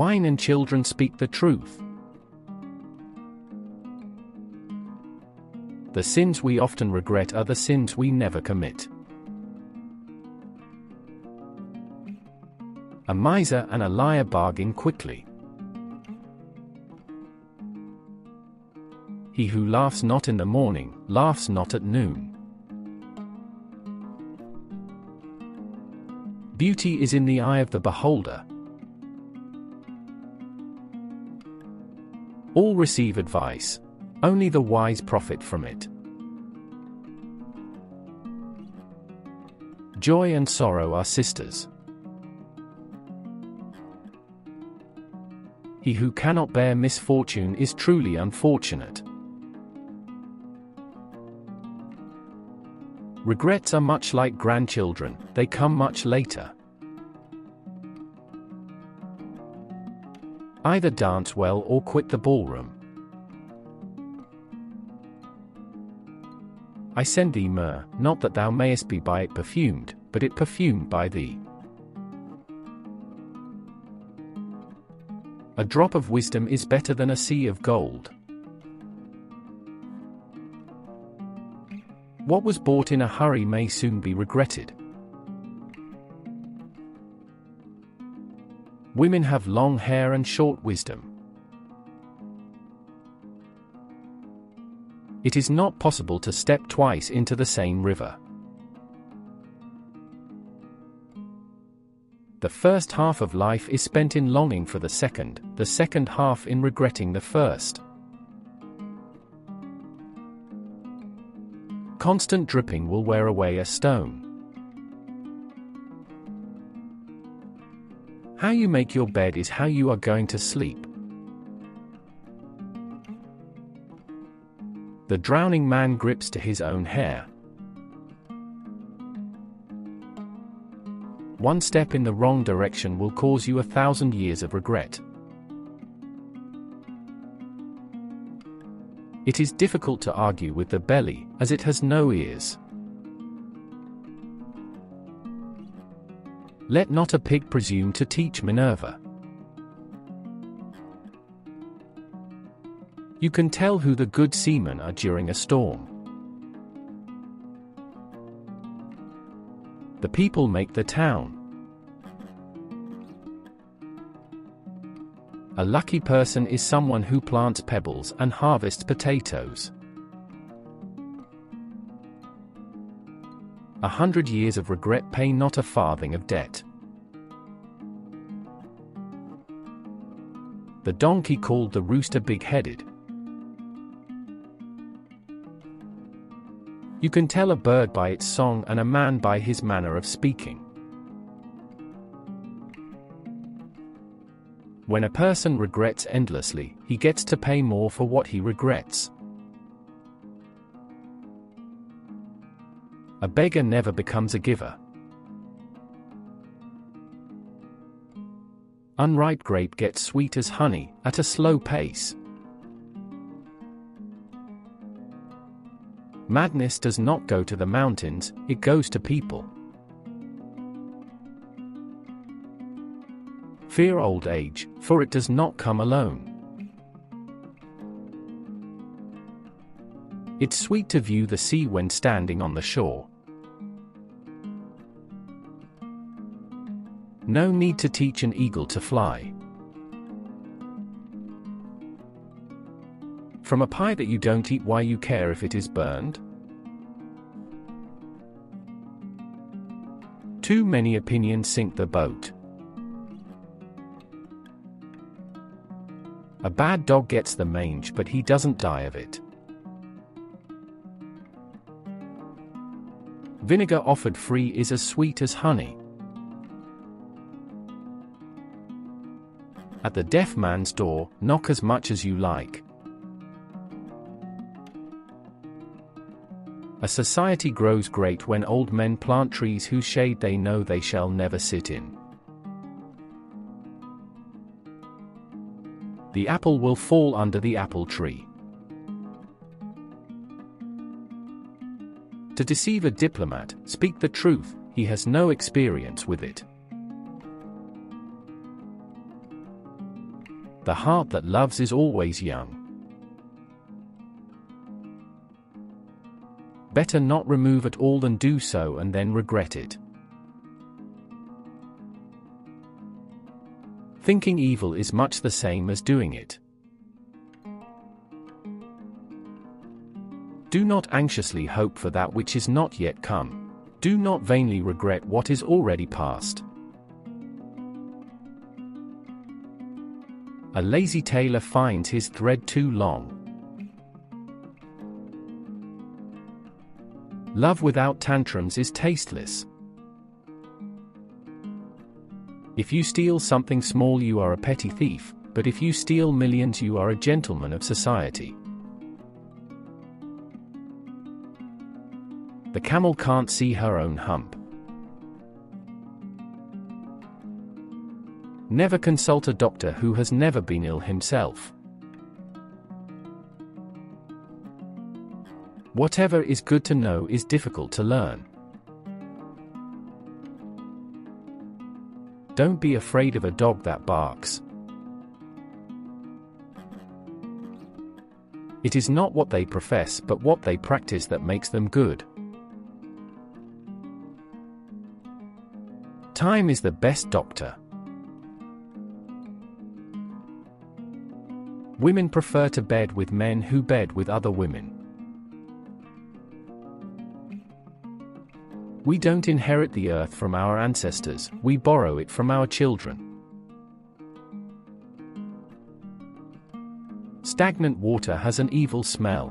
wine and children speak the truth. The sins we often regret are the sins we never commit. A miser and a liar bargain quickly. He who laughs not in the morning, laughs not at noon. Beauty is in the eye of the beholder. All receive advice. Only the wise profit from it. Joy and sorrow are sisters. He who cannot bear misfortune is truly unfortunate. Regrets are much like grandchildren, they come much later. Either dance well or quit the ballroom. I send thee myrrh, not that thou mayest be by it perfumed, but it perfumed by thee. A drop of wisdom is better than a sea of gold. What was bought in a hurry may soon be regretted. Women have long hair and short wisdom. It is not possible to step twice into the same river. The first half of life is spent in longing for the second half in regretting the first. Constant dripping will wear away a stone. How you make your bed is how you are going to sleep. The drowning man grips to his own hair. One step in the wrong direction will cause you 1,000 years of regret. It is difficult to argue with the belly, as it has no ears. Let not a pig presume to teach Minerva. You can tell who the good seamen are during a storm. The people make the town. A lucky person is someone who plants pebbles and harvests potatoes. 100 years of regret pay not a farthing of debt. The donkey called the rooster big-headed. You can tell a bird by its song and a man by his manner of speaking. When a person regrets endlessly, he gets to pay more for what he regrets. A beggar never becomes a giver. Unripe grape gets sweet as honey, at a slow pace. Madness does not go to the mountains, it goes to people. Fear old age, for it does not come alone. It's sweet to view the sea when standing on the shore. No need to teach an eagle to fly. From a pie that you don't eat, why you care if it is burned? Too many opinions sink the boat. A bad dog gets the mange, but he doesn't die of it. Vinegar offered free is as sweet as honey. At the deaf man's door, knock as much as you like. A society grows great when old men plant trees whose shade they know they shall never sit in. The apple will fall under the apple tree. To deceive a diplomat, speak the truth, he has no experience with it. The heart that loves is always young. Better not remove at all than do so and then regret it. Thinking evil is much the same as doing it. Do not anxiously hope for that which is not yet come. Do not vainly regret what is already past. A lazy tailor finds his thread too long. Love without tantrums is tasteless. If you steal something small, you are a petty thief, but if you steal millions, you are a gentleman of society. The camel can't see her own hump. Never consult a doctor who has never been ill himself. Whatever is good to know is difficult to learn. Don't be afraid of a dog that barks. It is not what they profess but what they practice that makes them good. Time is the best doctor. Women prefer to bed with men who bed with other women. We don't inherit the earth from our ancestors, we borrow it from our children. Stagnant water has an evil smell.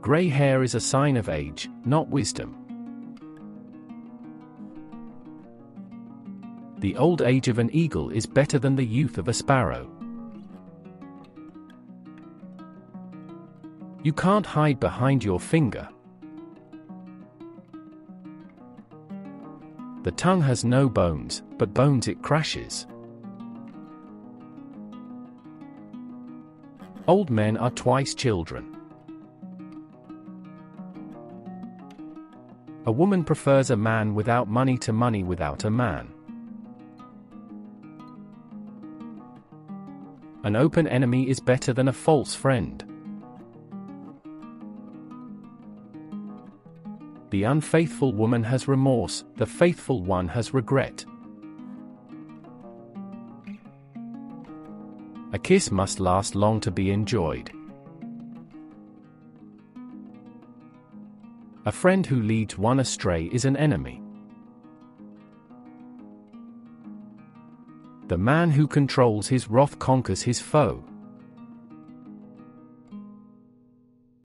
Grey hair is a sign of age, not wisdom. The old age of an eagle is better than the youth of a sparrow. You can't hide behind your finger. The tongue has no bones, but bones it crashes. Old men are twice children. A woman prefers a man without money to money without a man. An open enemy is better than a false friend. The unfaithful woman has remorse, the faithful one has regret. A kiss must last long to be enjoyed. A friend who leads one astray is an enemy. The man who controls his wrath conquers his foe.